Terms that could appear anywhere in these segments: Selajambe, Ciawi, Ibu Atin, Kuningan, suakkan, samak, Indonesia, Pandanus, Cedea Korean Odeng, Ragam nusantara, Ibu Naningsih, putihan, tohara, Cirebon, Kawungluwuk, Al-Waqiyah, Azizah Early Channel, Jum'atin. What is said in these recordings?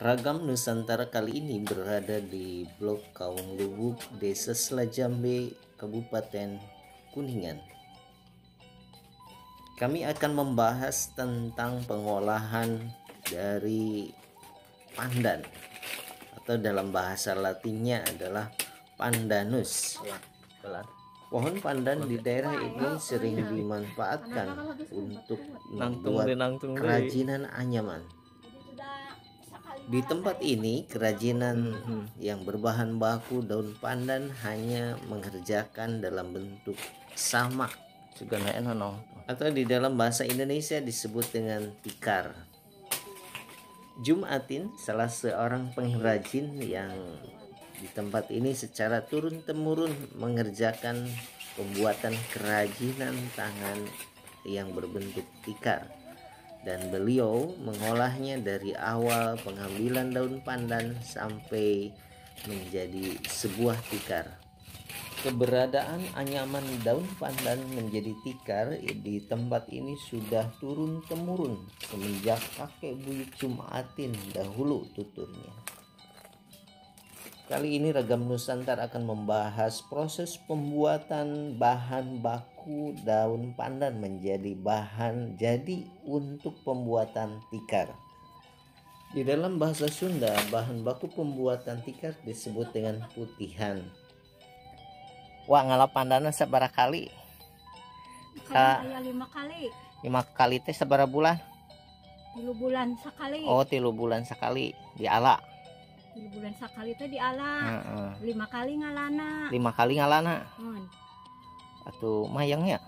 Ragam Nusantara kali ini berada di blok Kawungluwuk, Desa Selajambe, Kabupaten Kuningan. Kami akan membahas tentang pengolahan dari pandan, atau dalam bahasa Latinnya adalah Pandanus. Pohon pandan di daerah ini sering dimanfaatkan untuk membuat kerajinan anyaman. Di tempat ini, kerajinan yang berbahan baku daun pandan hanya mengerjakan dalam bentuk samak, atau di dalam bahasa Indonesia disebut dengan tikar. Jum'atin, salah seorang pengrajin yang di tempat ini secara turun-temurun mengerjakan pembuatan kerajinan tangan yang berbentuk tikar, dan beliau mengolahnya dari awal pengambilan daun pandan sampai menjadi sebuah tikar. Keberadaan anyaman daun pandan menjadi tikar di tempat ini sudah turun-temurun semenjak kakek buyut Jum'atin dahulu tuturnya. Kali ini Ragam Nusantara akan membahas proses pembuatan bahan baku daun pandan menjadi bahan jadi untuk pembuatan tikar. Di dalam bahasa Sunda, bahan baku pembuatan tikar disebut dengan putihan. Wah, ngalah pandannya seberapa kali? Saya 5 kali. 5 kali teh seberapa bulan? 3 bulan sekali. Oh, 3 bulan sekali diala. 3 bulan sekali itu dialah, 5 kali ngalana. 5 kali ngalana. Atau mayangnya,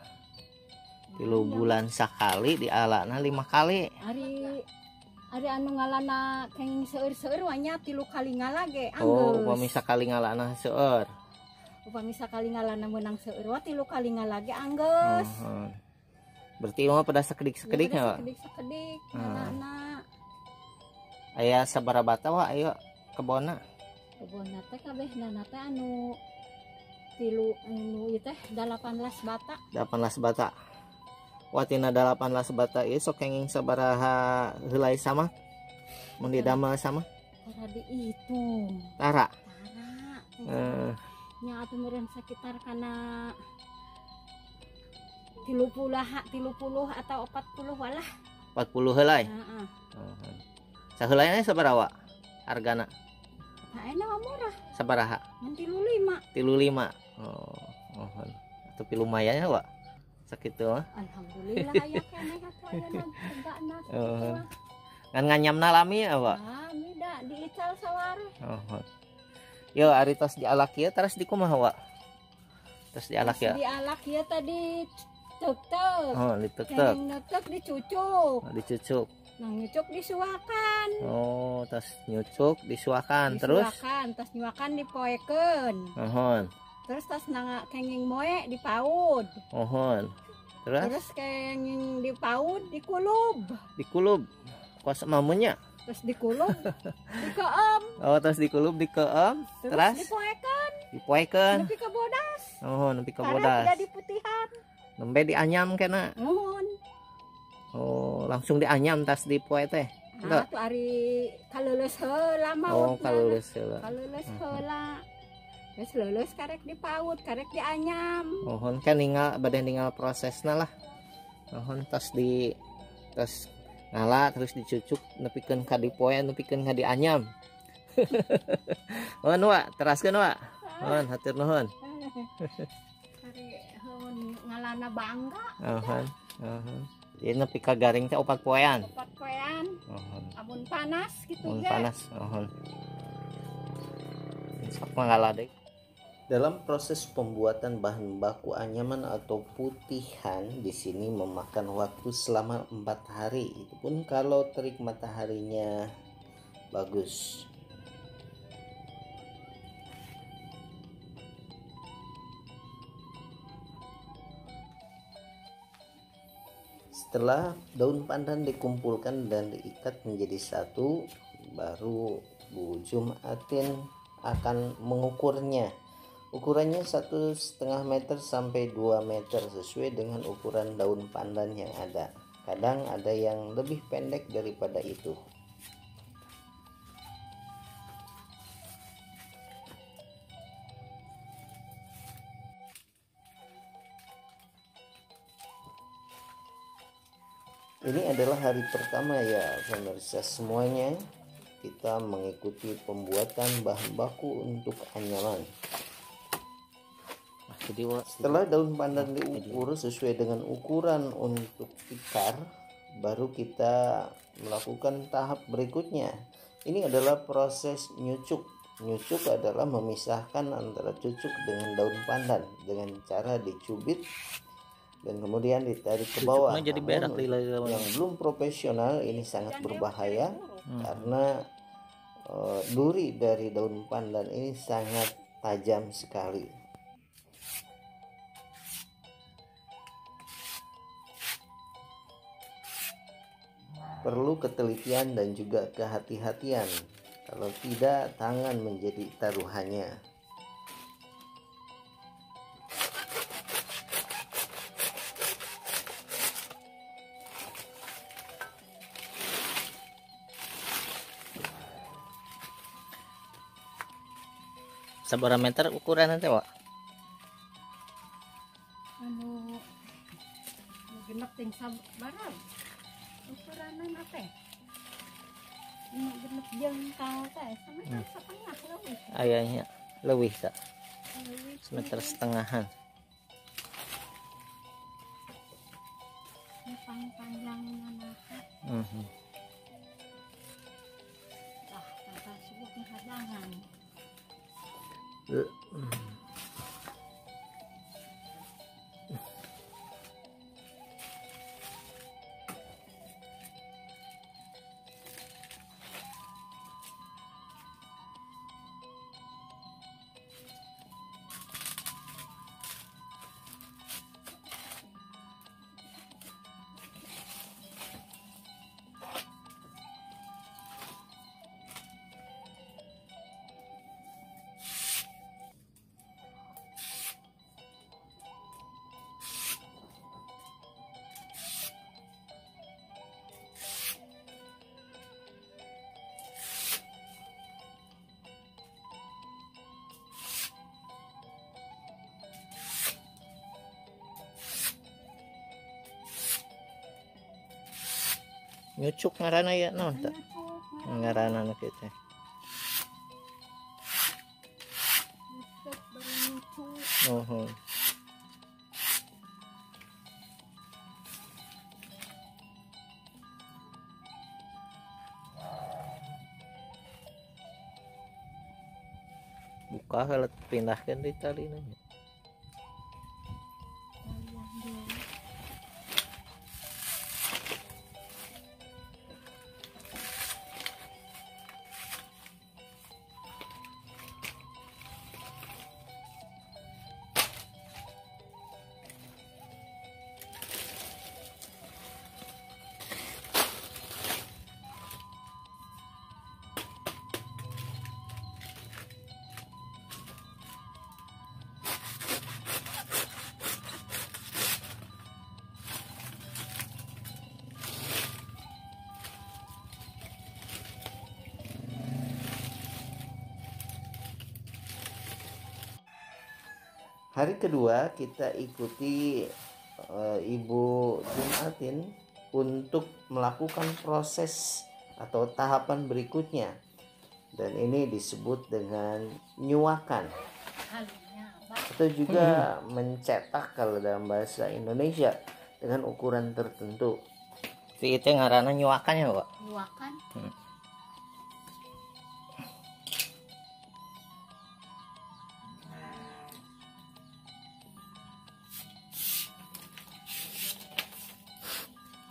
3 bulan sekali dialah, 5 kali. Hari anu ngalana kenging seur-seur, wanya 3 kali ngalah ge. Oh, upami sekali ngalana seur. Upami sekali ngalana menang seur, wah 3 kali ngalah ge anggeus. Berarti mah pada sekedik-sekediknya. Ya, sekedik-sekedik ngalana. Aya sabaraba tawa ayo. Kebona teh kabehna teh anu 18 bata. 18 bata. Wah, tina 18 bata ieu sok kenging sabaraha helai sama? Mun didamel sama? Tara dihitung. Tara. Nya atuh meureun sekitar kana 30 atau 40 walah. 40 helai. Heeh. Sahelaina sabaraha hargana? Enak murah. Sabaraha? 35. Oh. Atau lumayan ya, Wak? Sakitu mah. Alhamdulillah aya kana katuanan tegakna. Heeh. Ngan nganyamna lami ya, Wak? Lami da diical saware. Oh. Yo ari tos dialak ieu terus dikumaha, Wak? Terus dialak ya. Dialak ieu tadi tuk-tuk. Oh, dituk-tuk. Tuk-tuk dicucuk. Dicucuk. Nah, nyucuk disuakan. Oh, tas nyucuk disuakan terus. Tas nyuakan dipoekeun. Terus tas nang kenging moe dipaud. Terus kenging dipaud dikulub. Dikulub. Kuasa mamunya. Terus dikulub dikeum. Oh, terus dikulub dikeum. Terus dipoekeun. Nepi ka bodas. Nepi ka bodas. Kada diputihan. Nembe dianyam kana. Oh, langsung dianyam tas di poe teh. Nah, tuh ari kaleuleus heula mah. Oh, kaleuleus heula. Kaleuleus heula. Geus leuleus karek dipaut, karek dianyam. Mohon kan ninggal bade ninggal prosesna lah. Mohon tas di tas ngala terus dicucuk nepikeun ka di poe, nepikeun ka dianyam. Mohon wa, teraskeun wa. Mohon hatur nuhun. Ari heun ngalana bangga. Ini nepi ka garing teh 4 poean. 4 poean. Abun panas gitu ya. Abun panas. Sok mangaladeg. Dalam proses pembuatan bahan baku anyaman atau putihan di sini memakan waktu selama 4 hari. Itu pun kalau terik mataharinya bagus. Setelah daun pandan dikumpulkan dan diikat menjadi satu, baru Bu Jum'atin akan mengukurnya. Ukurannya 1,5 meter sampai 2 meter sesuai dengan ukuran daun pandan yang ada. Kadang ada yang lebih pendek daripada itu. Ini adalah hari pertama ya pemirsa semuanya, kita mengikuti pembuatan bahan baku untuk anyaman. Setelah daun pandan diukur sesuai dengan ukuran untuk tikar, baru kita melakukan tahap berikutnya. Ini adalah proses nyucuk. Nyucuk adalah memisahkan antara cucuk dengan daun pandan dengan cara dicubit dan kemudian ditarik ke bawah. Jadi berak, yang belum profesional ini sangat berbahaya karena duri dari daun pandan ini sangat tajam sekali. Perlu ketelitian dan juga kehati-hatian, kalau tidak tangan menjadi taruhannya. Seberapa meter ukuran nanti, Wak? Anu genep ting sabarang. Ukuranan apa? Ini genep jengkal teh sama setengah leuwih. Ayahnya leuwih tak? Leuwih meter setengahan. Ya panjang mana? Dah, kata sibuk hadangan. Nyucuk ngarana ya non tak ngarana anak itu oh buka alat pindahkan di tali ini. Hari kedua kita ikuti Ibu Jum'atin untuk melakukan proses atau tahapan berikutnya, dan ini disebut dengan nyuakan atau juga mencetak kalau dalam bahasa Indonesia dengan ukuran tertentu. Itu ngaranna nyuakan ya, Pak? Nyuakan.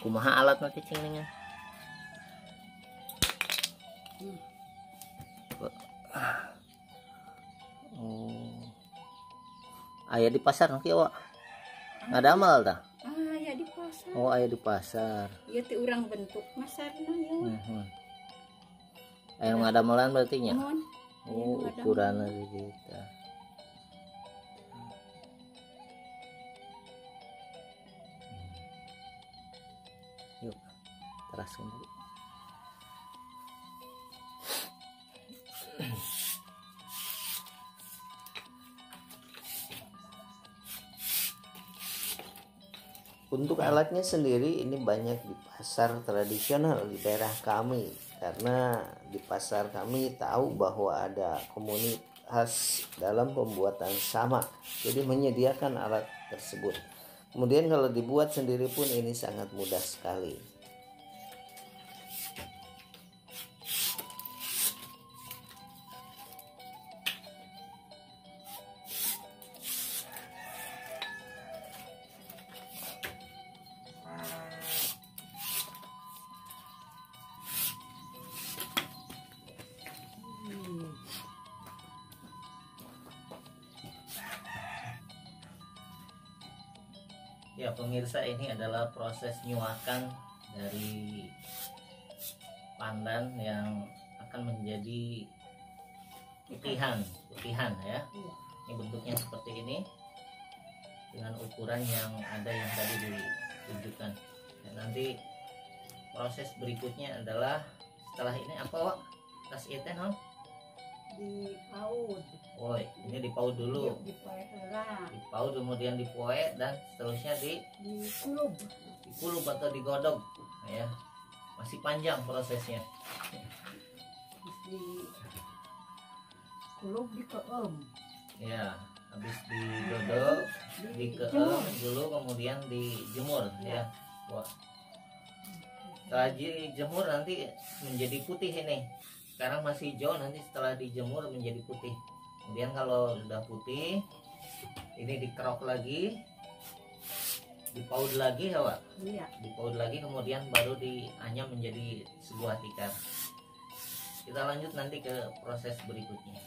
Kumaha alat nanti cingnya. Ayah di pasar nanti awak. Nggak ada amal dah. Ayah di pasar. Oh ayah di pasar. Iya ti urang bentuk masarna ya. Ayah nggak ada amalan berarti nya. Oh ukuran dari kita. Yuk, teraskan dulu. Untuk alatnya sendiri ini banyak di pasar tradisional di daerah kami, karena di pasar kami tahu bahwa ada komunitas dalam pembuatan sama, jadi menyediakan alat tersebut. Kemudian kalau dibuat sendiri pun ini sangat mudah sekali. Ya pemirsa, ini adalah proses nyuakan dari pandan yang akan menjadi putihan ya. Ini bentuknya seperti ini dengan ukuran yang ada yang tadi ditunjukkan. Dan nanti proses berikutnya adalah setelah ini apa, Wak? Tas itu no? Dipaut. Woi, ini dipaut dulu. Dipaut kemudian dipoe dan seterusnya dikulub. Dikulub atau digodok, ya. Masih panjang prosesnya. Dikulub dikeem. Ya, habis digodok, dikeem dulu kemudian dijemur, ya. Wah. Setelah dijemur nanti menjadi putih ini. Sekarang masih hijau, nanti setelah dijemur menjadi putih. Kemudian kalau sudah putih, ini dikerok lagi, dipaut lagi ya, Wak? Iya. Dipaut lagi, kemudian baru dianyam menjadi sebuah tikar. Kita lanjut nanti ke proses berikutnya.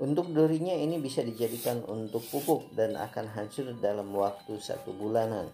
Untuk durinya ini bisa dijadikan untuk pupuk dan akan hancur dalam waktu 1 bulanan.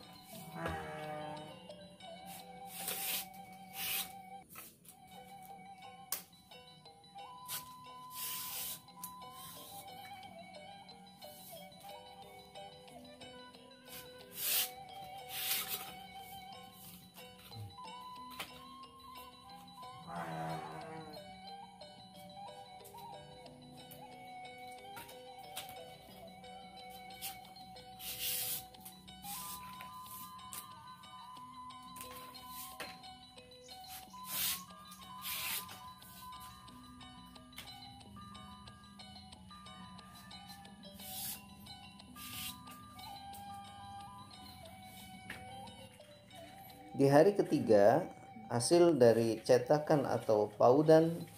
Di hari ketiga, hasil dari cetakan atau paudan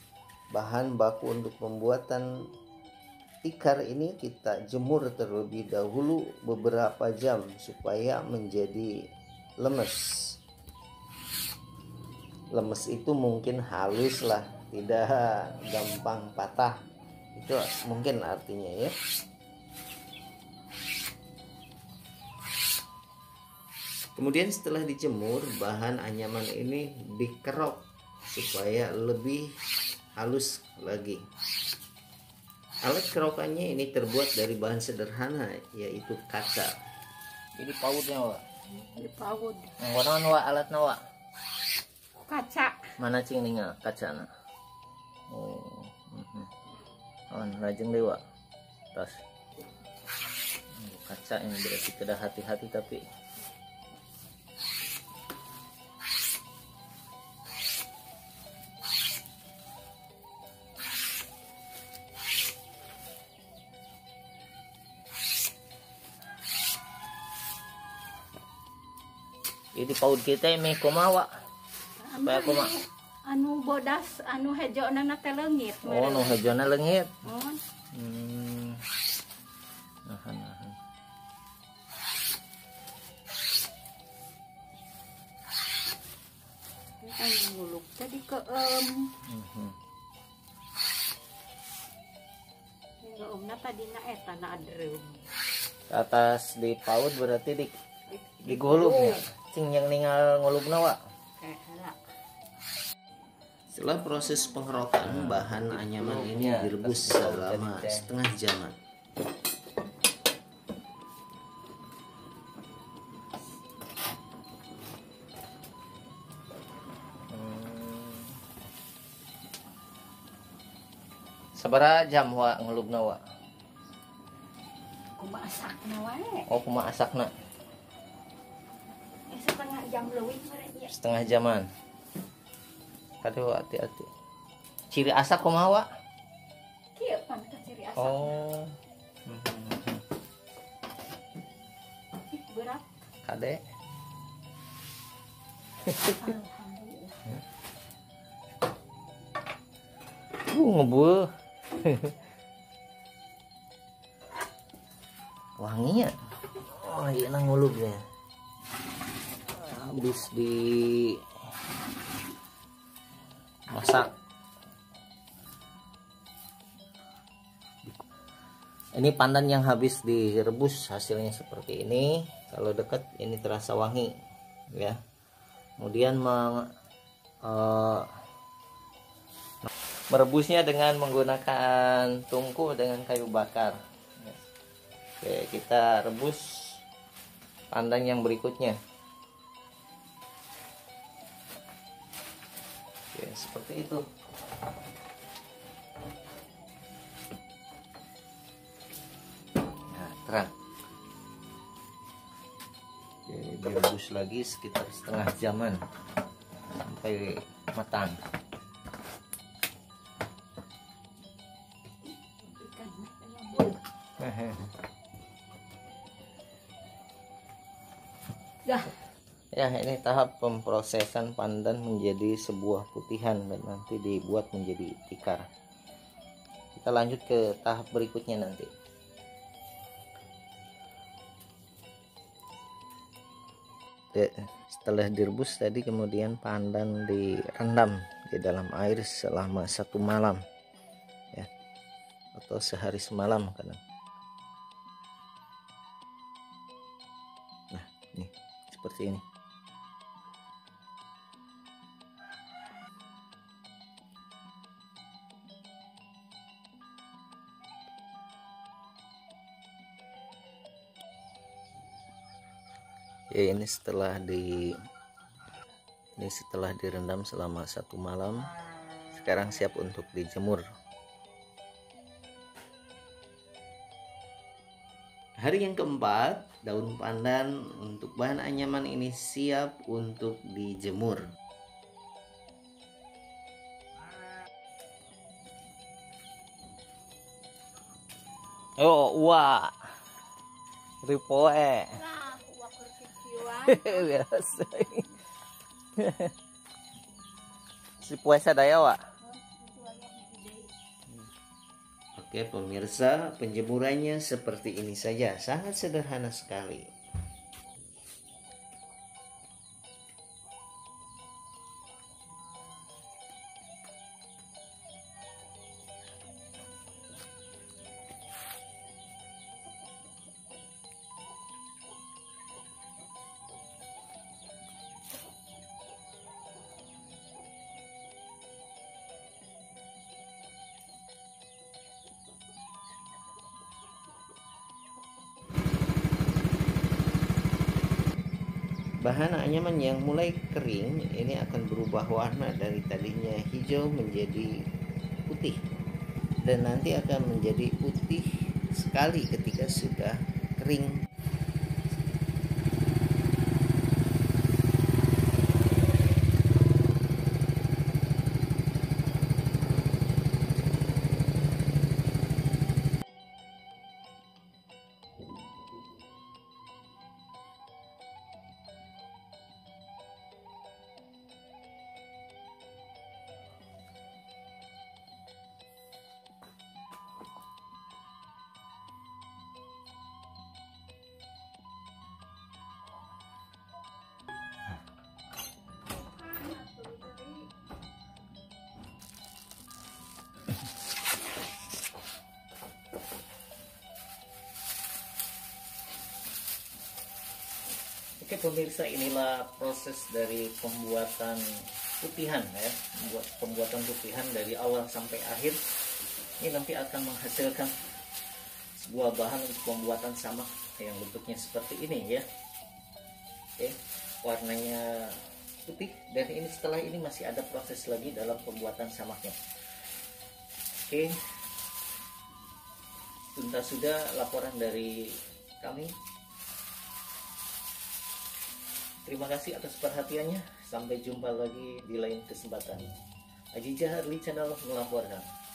bahan baku untuk pembuatan tikar ini kita jemur terlebih dahulu beberapa jam supaya menjadi lemes. Lemes itu mungkin halus lah, tidak gampang patah. Itu mungkin artinya ya. Kemudian setelah dijemur, bahan anyaman ini dikerok supaya lebih halus lagi. Alat kerokannya ini terbuat dari bahan sederhana, yaitu kaca. Ini pautnya, Wak? Ini paut. Warna Wak, alatnya Wak? Kaca. Mana cing ninga kaca na? Oh, on rajeng deh Wak. Tas. Kaca ini berarti kedah hati-hati tapi. Jadi paut kita ini kumawa. Supaya kumawa. Anu bodas, anu hejona na teh leungit. Oh, anu hejona leungit. Mun. Nahan. Teh nguluk tadi keem. Ngulukna tadina eta na adrem. Atas di paut berarti digulung ya. Cing yang ninggal ngolubna, Wak. Setelah proses pengerokan, bahan anyaman ini direbus selama setengah jam. Sabara jam wa ngelubna wa? Kumaasakna wae. Oh, kumaasakna. Setengah jam leuwih meureun. Setengah jaman. Kadu hati-hati. Ciri asak kumaha wa? Kieu pan ka ciri asak. Oh. Berat. Kade. Ngebul. Wangi ya. Oh, iya nang ngulubnya. Habis di masak. Ini pandan yang habis direbus, hasilnya seperti ini. Kalau dekat ini terasa wangi ya. Kemudian merebusnya dengan menggunakan tungku dengan kayu bakar. Oke, kita rebus pandan yang berikutnya. Oke, seperti itu. Nah, terang. Oke, direbus lagi sekitar setengah jaman sampai matang. Ya, ini tahap pemprosesan pandan menjadi sebuah putihan dan nanti dibuat menjadi tikar. Kita lanjut ke tahap berikutnya nanti. Setelah direbus tadi, kemudian pandan direndam di dalam air selama satu malam ya, atau sehari semalam kadang. Nah, ini seperti ini. Ya, ini setelah direndam selama satu malam, sekarang siap untuk dijemur. Hari yang keempat, daun pandan untuk bahan anyaman ini siap untuk dijemur. Oh, wah, ripoe. Biasa. Si puasa daya wa. Oke pemirsa, penjemurannya seperti ini saja, sangat sederhana sekali. Bahan anyaman yang mulai kering ini akan berubah warna dari tadinya hijau menjadi putih, dan nanti akan menjadi putih sekali ketika sudah kering. Oke pemirsa, inilah proses dari pembuatan putihan ya, pembuatan putihan dari awal sampai akhir. Ini nanti akan menghasilkan sebuah bahan untuk pembuatan samak yang bentuknya seperti ini ya. Oke, warnanya putih, dan ini setelah ini masih ada proses lagi dalam pembuatan samaknya. Oke, tuntas sudah laporan dari kami. Terima kasih atas perhatiannya. Sampai jumpa lagi di lain kesempatan. Azizah Early Channel melaporkan.